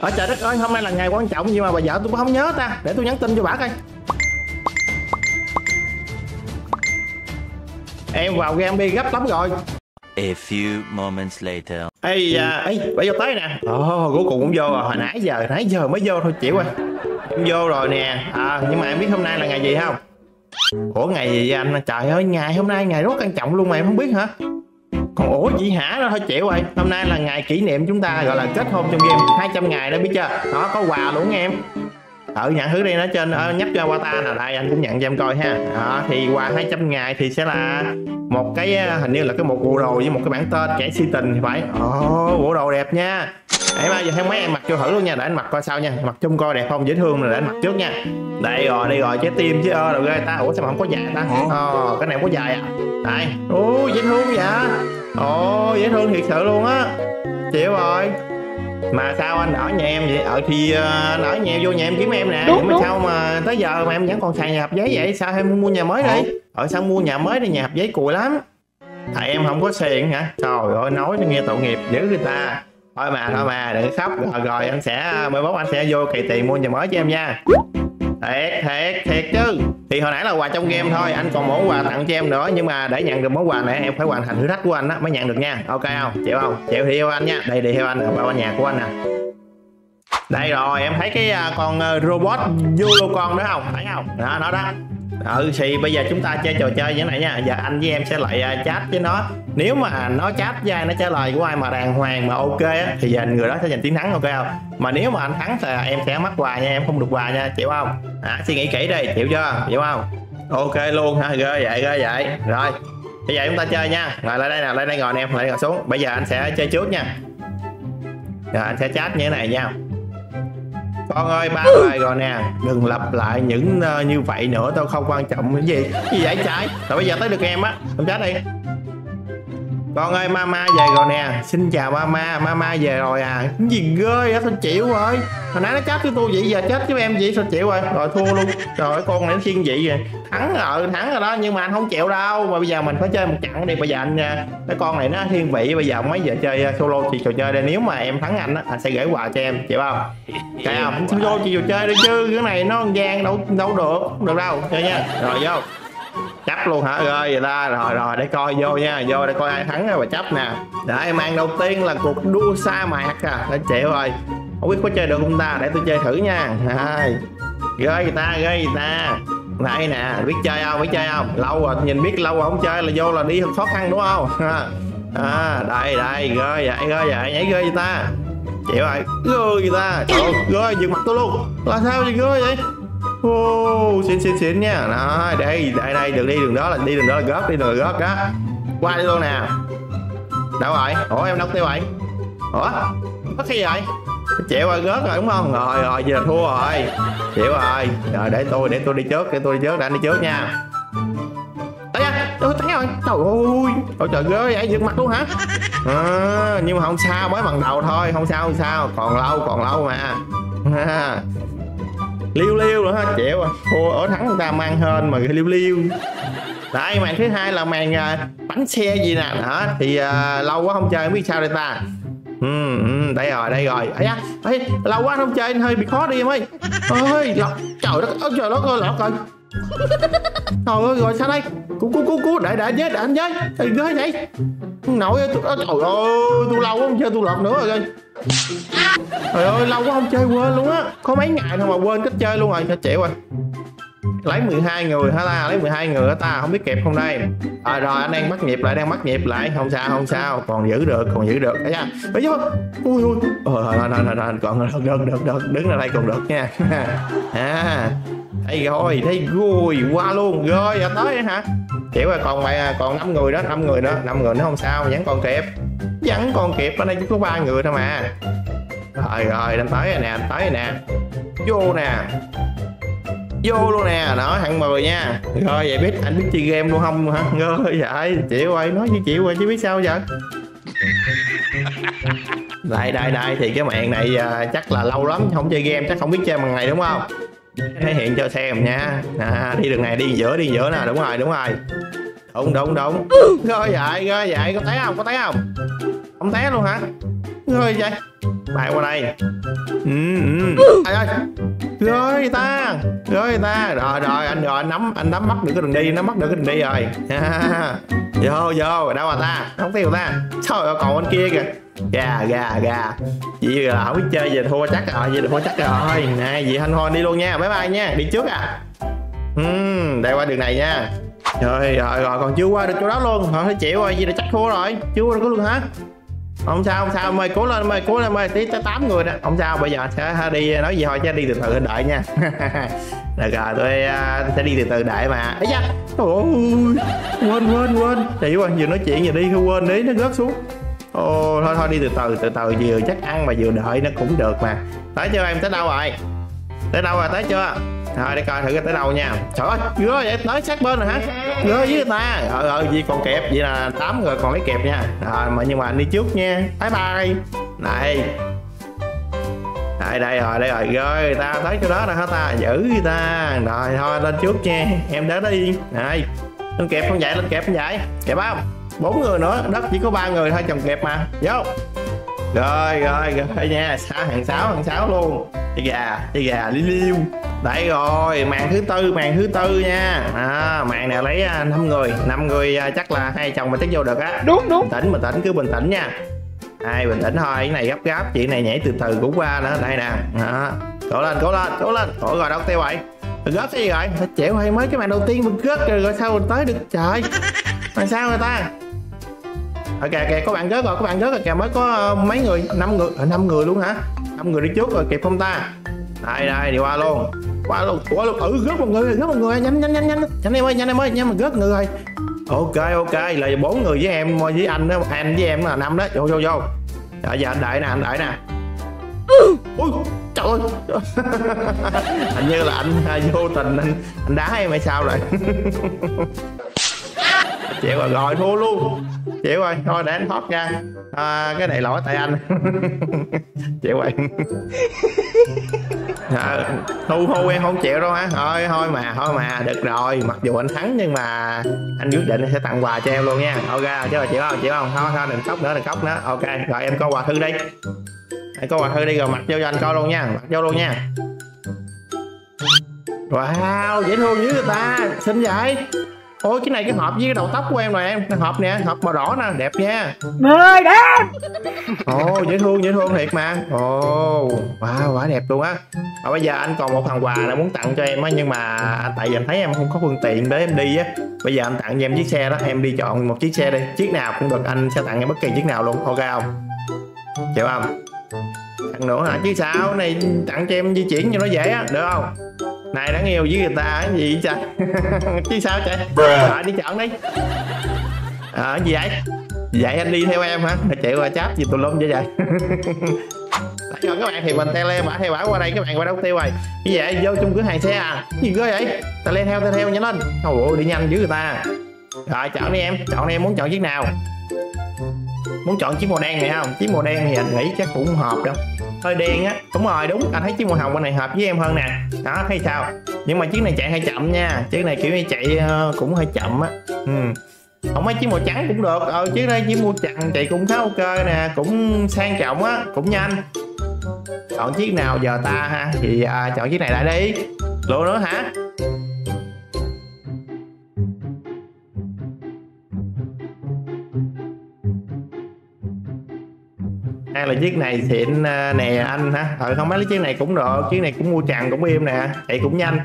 Ở trời đất ơi, hôm nay là ngày quan trọng gì mà bà vợ tôi cũng không nhớ ta. Để tôi nhắn tin cho bà coi. Em vào game đi, gấp lắm rồi. A few moments later. Ây da, bà vô tới nè. Ồ, cuối cùng cũng vô rồi, hồi nãy giờ mới vô thôi chịu rồi. Em vô rồi nè. Nhưng mà em biết hôm nay là ngày gì không? Ủa ngày gì vậy anh? Trời ơi, ngày hôm nay ngày rất quan trọng luôn mà em không biết hả? Còn ủa chỉ hả đó thôi chịu rồi. Hôm nay là ngày kỷ niệm chúng ta gọi là kết hôn trong game 200 ngày đó biết chưa? Đó có quà luôn nghe em. Nhận thứ đi nó trên nhấp cho qua ta nè, đây anh cũng nhận cho em coi ha. Thì quà 200 ngày thì sẽ là một cái hình như là cái một bộ đồ với một cái bản tên kẻ si tình thì phải. Bộ đồ đẹp nha. Để bao giờ thấy mấy em mặc cho thử luôn nha, để anh mặc coi sao nha. Mặc chung coi đẹp không dễ thương là để anh mặc trước nha. Đây rồi trái tim chứ ơ rồi ta. Ủa sao mà không có dài ta? Cái này không có dài à? Đây. Ủa dễ thương vậy. Dễ thương thiệt sự luôn á. Chịu rồi. Mà sao anh ở nhà em vậy? Thì anh ở nhà vô nhà em kiếm em nè. Đúng, đúng. Sao mà tới giờ mà em vẫn còn xài nhà hộp giấy vậy? Sao em mua nhà mới đi? Sao mua nhà mới đi, nhà hộp giấy cùi lắm. Tại em không có xịn hả? Trời ơi nói nghe tội nghiệp dữ người ta. Thôi mà đừng khóc. Rồi anh sẽ mai mốt anh sẽ vô kỳ tiền mua nhà mới cho em nha. Thiệt chứ. Thì hồi nãy là quà trong game thôi, anh còn món quà tặng cho em nữa, nhưng mà để nhận được món quà này em phải hoàn thành thử thách của anh á mới nhận được nha. Ok không? Chịu không? Chịu thì yêu anh nha. Đây thì theo anh ở qua nhà của anh nè. Đây rồi, em thấy cái con robot Zulocon đó không? Thấy không? Đó nó đó. Thì bây giờ chúng ta chơi trò chơi như thế này nha. Giờ anh với em sẽ lại chat với nó. Nếu mà nó chat với ai, nó trả lời của ai mà đàng hoàng mà ok á thì người đó sẽ giành chiến thắng, ok không? Mà nếu mà anh thắng thì em sẽ mắc quà nha, em không được quà nha, chịu không? Suy nghĩ kỹ đi, chịu chưa? Chịu không? Ok luôn ha, ghê vậy. Rồi. Bây giờ chúng ta chơi nha. Rồi lại đây nào, lại đây ngồi em, lại ngồi xuống. Bây giờ anh sẽ chơi trước nha. Rồi anh sẽ chat như thế này nha. Con ơi, ba bài rồi nè, đừng lặp lại những như vậy nữa, tao không quan trọng cái gì. Cái gì vậy trái? Rồi bây giờ tới được em á, em chết đi. Con ơi, mama về rồi nè, xin chào mama, mama về rồi à. Cái gì ghê á, sao chịu rồi. Hồi nãy nó chết với tôi vậy, giờ chết với em vậy, sao chịu rồi. Rồi thua luôn, rồi con này nó thiên vị rồi. Thắng rồi đó, nhưng mà anh không chịu đâu. Mà bây giờ mình phải chơi một trận đi, bây giờ anh, cái con này nó thiên vị, bây giờ mấy giờ chơi solo thì trò chơi đây. Nếu mà em thắng anh á, anh sẽ gửi quà cho em, chịu không? Chịu không? Solo chị trò chơi đi chứ, cái này nó gian đâu được đâu, chơi nha. Rồi vô. Chấp luôn hả? Rồi vậy ta, rồi để coi vô nha, vô để coi ai thắng rồi bà chấp nè. Để em ăn đầu tiên là cuộc đua sa mạc à, đã chịu rồi. Không biết có chơi được không ta, để tôi chơi thử nha. Ghê người ta. Đây nè, biết chơi không? Lâu rồi, nhìn biết lâu rồi không chơi là vô là đi khó khăn đúng không? Đây, ghê vậy, nhảy ghê vậy ta. Chịu rồi, ghê người ta, ghê dừng mặt tôi luôn. Là sao vậy ghê vậy? Xịn nha. Đó, đây đường đi đường đó là góp, đi đường là góp đó. Qua đi luôn nè. Đâu rồi? Ủa em đâu tiêu vậy? Ủa? Có cái gì vậy? Chịu rồi, góp rồi đúng không? Rồi giờ là thua rồi. Chịu rồi. Rồi để tôi đi trước, để anh đi trước nha. Tới nha. Tới rồi. Trời ơi, ghê vậy, giật mặt luôn hả? Nhưng mà không sao, mới bằng đầu thôi, không sao, còn lâu mà. Liêu nữa ha, chịu rồi. Ở thắng người ta mang hên mà liêu. Đấy, màn thứ hai là màn bánh xe gì nè. Thì lâu quá không chơi không biết sao đây ta. Đây rồi. Lâu quá không chơi hơi bị khó đi em ơi. Trời đất ơi. Trời ơi, rồi sao đây? Cứu để anh với. Ghê vậy. Nội ơi, tôi lâu quá không chơi, tôi lọt nữa rồi. Trời ơi, lâu quá không chơi quên luôn á. Có mấy ngày thôi mà quên cách chơi luôn rồi, sao chịu rồi. Lấy 12 người hả ta, không biết kịp không đây. Rồi anh đang bắt nhịp lại, không sao, còn giữ được. Ui. Còn được, đứng ra đây còn được nha. Đây rồi, thấy gùi qua luôn, rồi giờ tới hả? Chịu rồi, còn 5 người nữa không sao, vẫn còn kịp, ở đây chỉ có 3 người thôi mà. Rồi, anh tới nè. Vô luôn nè, đó, hạng 10 nha. Rồi vậy biết anh biết chơi game luôn không hả? Rồi vậy, chịu ơi, nói với chịu rồi chứ biết sao vậy. Đây thì cái mạng này chắc là lâu lắm không chơi game, chắc không biết chơi bằng này đúng không? Thể hiện cho xem nha. Đi đường này, đi giữa nè, đúng rồi. Đúng. Rồi vậy, có té không? Không té luôn hả? Rồi vậy. Lại qua đây. Ai ơi, rồi ta, rồi anh nắm bắt được cái đường đi, rồi. Vô đâu mà ta không tiêu ta, sao còn bên kia kìa. Gà vậy là không biết chơi về thua chắc rồi, này vậy hanh hon đi luôn nha, bye bye nha, đi trước à. Đây qua đường này nha. Rồi còn chưa qua được chỗ đó luôn, thôi chịu rồi, vậy là chắc thua rồi, chưa qua được luôn hả? Không sao mày cố lên, tí tới 8 người đó, không sao, bây giờ sẽ đi nói gì thôi chứ đi từ từ đợi nha. Được rồi, tôi sẽ đi từ từ đợi mà. Ấy da, quên chị quá, vừa nói chuyện vừa đi quên đấy, nó rớt xuống. Thôi đi từ từ vừa chắc ăn mà vừa đợi nó cũng được mà. Tới chưa em, tới đâu rồi tới chưa? Thôi để coi thử cái tới đâu nha. Trời ơi, vậy tới sát bên rồi hả? Với ta. Gì còn kẹp, vậy là 8 người còn lấy kẹp nha. Rồi mà nhưng mà anh đi trước nha. Bye bye. Này. Đây rồi. Rồi ta tới chỗ đó rồi hả ta? Giữ ta. Rồi thôi lên trước nha. Em đến đi. Này. Lên kẹp không vậy, Kẹp không? 4 người nữa, đất chỉ có 3 người thôi chồng kẹp mà. Vô. Rồi nha, hàng 6 luôn. Chơi gà li liêu. Đấy rồi, màn thứ tư nha. Màn này lấy 5 người chắc là hai chồng mà chắc vô được á. Đúng. Bình tĩnh cứ bình tĩnh nha. Bình tĩnh thôi, cái này gấp, chuyện này nhảy từ cũng qua nữa. Đây nè. Cố lên. Ủa rồi đâu tiêu vậy? Gấp cái gì rồi? Chẻo hay mới cái màn đầu tiên mình gớt rồi sao mình tới được trời. Làm sao người ta? Kìa các bạn gớt rồi kìa, mới có mấy người, 5 người luôn hả? 5 người đi trước rồi, kịp không ta? Đây đi qua luôn. Gớt một người, nhanh em ơi, nhanh mà gớt người rồi. Ok là 4 người với em, với anh đó, anh với em là 5 đó. Vô. Rồi giờ anh đợi nè. Ui trời ơi. Hình như là anh vô tình anh đá em hay sao rồi. Chịu rồi, thua luôn. Chịu rồi, thôi để anh thoát ra. Cái này lỗi tại anh. Chịu rồi. Thu em không chịu đâu hả? Thôi mà, được rồi. Mặc dù anh thắng nhưng mà anh quyết định sẽ tặng quà cho em luôn nha. Ok, chứ mà chịu không? Thôi đừng khóc nữa. Ok, rồi em coi quà thư đi. Rồi mặc vô cho anh coi luôn nha. Wow, dễ thương dữ người ta. Xinh vậy. Ôi cái này cái hộp với cái đầu tóc của em rồi em, hộp nè, hộp màu đỏ nè, đẹp nha. Mời đẹp. Dễ thương thiệt mà. Wow, quá đẹp luôn á. Và bây giờ anh còn một phần quà là muốn tặng cho em á, nhưng mà tại vì anh thấy em không có phương tiện để em đi á. Bây giờ anh tặng cho em chiếc xe đó, em đi chọn một chiếc xe đi, chiếc nào cũng được, anh sẽ tặng em bất kỳ chiếc nào luôn, ok không? Chịu không? Tặng nữa hả chứ sao, này tặng cho em di chuyển cho nó dễ á, được không? Này đáng yêu với người ta cái gì trời. Chứ sao trời. Rồi đi chọn đi. Gì vậy? Vậy anh đi theo em hả? Chịu qua cháp gì tùm lum vậy? Rồi các bạn thì mình theo bả qua đây, các bạn qua đâu tiêu rồi. Như vậy vô chung cửa hàng xe à? Gì ghê vậy? Ta theo nhanh lên. Ôi đi nhanh dữ người ta. Rồi chọn đi em, muốn chọn chiếc nào? Muốn chọn chiếc màu đen này không? Chiếc màu đen thì anh nghĩ chắc cũng không hợp đâu. Hơi đen á, đúng, anh thấy chiếc màu hồng bên này hợp với em hơn nè. Đó, thấy sao? Nhưng mà chiếc này chạy hơi chậm nha, chiếc này kiểu như chạy cũng hơi chậm á. Không mấy chiếc màu trắng cũng được, chiếc đây chiếc màu trắng chạy cũng khá ok nè, cũng sang trọng á, cũng nhanh. Chọn chiếc nào giờ ta ha? Thì chọn chiếc này lại đi. Lựa nữa hả? Hay là chiếc này xịn nè anh hả? Không mấy chiếc này cũng được, chiếc này cũng mua tràn cũng êm nè, chạy cũng nhanh.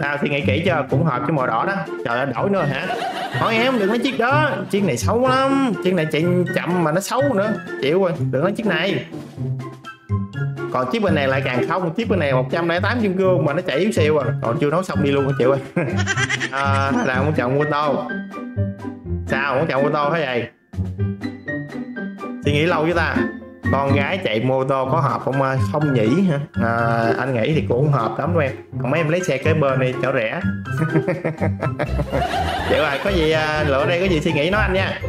Tao suy nghĩ kỹ cho cũng hợp với màu đỏ đó. Trời ơi đổi nữa hả? Hỏi em đừng nói chiếc đó, chiếc này xấu lắm, chiếc này chạy chậm mà nó xấu nữa. Chịu rồi, đừng nói chiếc này. Còn chiếc bên này lại càng không, chiếc bên này 108 kim cương mà nó chạy yếu xìu rồi. Còn chưa nấu xong đi luôn hả? Chịu rồi. Là muốn chọn ô tô. Sao muốn chọn ô tô thế vậy? Suy nghĩ lâu với ta. Con gái chạy mô tô có hợp không? Không nhỉ hả? Anh nghĩ thì cũng hợp lắm đâu em. Còn mấy em lấy xe kế bên đi chỗ rẻ. Chịu rồi, có gì lựa đây, có gì suy nghĩ nói anh nha.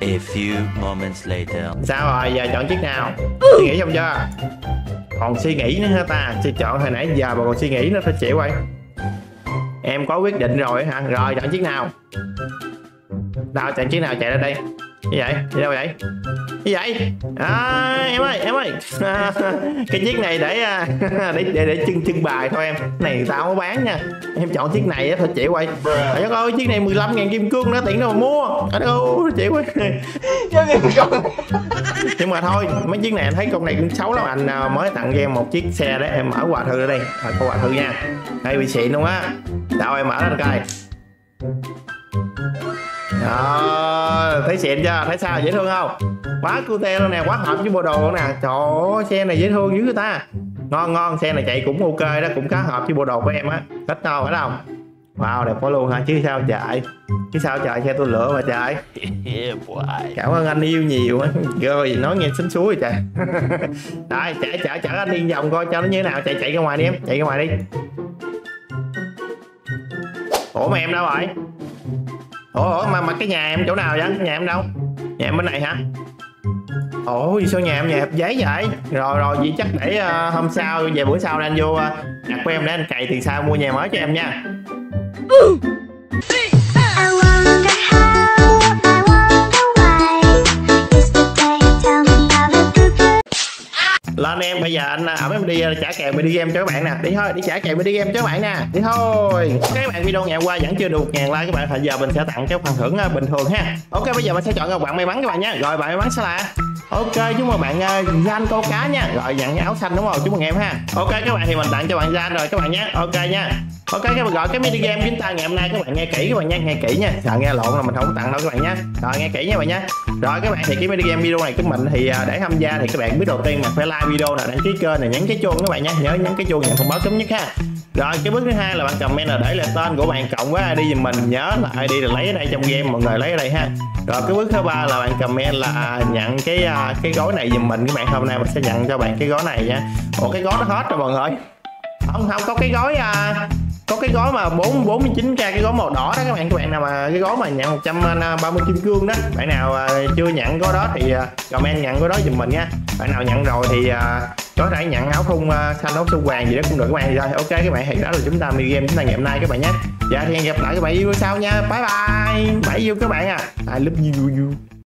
A few moments later. Sao rồi, giờ chọn chiếc nào? Suy nghĩ xong chưa? Còn suy nghĩ nữa hả ta? Chị chọn hồi nãy giờ mà còn suy nghĩ nữa phải chịu rồi. Em có quyết định rồi hả? Rồi chọn chiếc nào? Đâu, chạy chiếc nào chạy ra đây? Như vậy? Đi đâu vậy? như vậy. Em ơi, cái chiếc này để trưng bày thôi em. Này tao không có bán nha. Em chọn chiếc này á thôi chị quay. Trời đất ơi, chiếc này 15.000 kim cương đó, tiện đâu mà mua. Ở đâu chị quay. Nhưng mà thôi, mấy chiếc này anh thấy con này cũng xấu lắm, anh mới tặng cho em một chiếc xe để em mở quà thư ở đây. Thôi có quà thư nha. Đây bị xịn luôn á. Tao em mở ra coi. Đó, thấy xịn chưa? Thấy sao dễ thương không? Quá cute luôn nè, quá hợp với bộ đồ luôn nè. Trời ơi, xe này dễ thương dữ người ta. Ngon ngon, xe này chạy cũng ok đó, cũng khá hợp với bộ đồ của em á. Thích không, phải không? Wow, đẹp quá luôn hả? Chứ sao chạy. Chứ sao chạy, xe tôi lựa mà chạy. Cảm ơn anh yêu nhiều á. Rồi, nói nghe xính xúi trời. Đây, chở anh đi vòng coi cho nó như thế nào. Chạy ra ngoài đi em, chạy ra ngoài đi. Ủa mà em đâu rồi? Ủa mà cái nhà em chỗ nào vậy? Nhà em đâu? Nhà em bên này hả? Ôi sao nhà em nhà hộp giấy vậy? Rồi vậy chắc để hôm sau về bữa sau anh vô đặt của em để anh cày tiền sao mua nhà mới cho em nha. Lên em, bây giờ anh ẩm em đi trả kèo đi game cho các bạn nè. Đi thôi, đi trả kèo đi game cho các bạn nè. Đi thôi. Các bạn video ngày hôm qua vẫn chưa được 1.000 like các bạn, thì giờ mình sẽ tặng cái phần thưởng bình thường ha. Ok, bây giờ mình sẽ chọn các bạn may mắn các bạn nha. Rồi bạn may mắn sẽ là ok, chúc mừng bạn Gian câu cá nha. Rồi dặn áo xanh đúng không? Chúc mừng em ha. Ok các bạn, thì mình tặng cho bạn Gian rồi các bạn nhé. Ok nha. Ok các bạn, gọi cái mini game chúng ta ngày hôm nay các bạn nghe kỹ các bạn nha, nghe kỹ nha. Sợ nghe lộn là mình không tặng đâu các bạn nha. Rồi nghe kỹ nha các bạn nha. Rồi các bạn, thì cái mini game video này của mình thì để tham gia thì các bạn biết đầu tiên là phải like video nè, đăng ký kênh nè, nhấn cái chuông các bạn nha. Nhớ nhấn cái chuông nhận thông báo sớm nhất ha. Rồi cái bước thứ hai là bạn comment là để lại tên của bạn cộng với ID giùm mình, nhớ là ID là lấy ở đây trong game mọi người lấy ở đây ha. Rồi cái bước thứ ba là bạn comment là nhận cái gói này giùm mình các bạn, hôm nay mình sẽ nhận cho bạn cái gói này nha. Ủa cái gói nó hết rồi mọi người. Không có cái gói có cái gói mà 49k, cái gói màu đỏ đó các bạn nào mà cái gói mà nhận 130 kim cương đó, bạn nào chưa nhận gói đó thì comment nhận gói đó giùm mình nha. Bạn nào nhận rồi thì có thể nhận áo thun xanh, áo thun vàng gì đó cũng được các bạn. Rồi ok các bạn, thì đó là chúng ta mini game chúng ta ngày hôm nay các bạn nhé. Dạ thì hẹn gặp lại các bạn yêu sau nha. Bye bye, bye yêu các bạn à. I love you.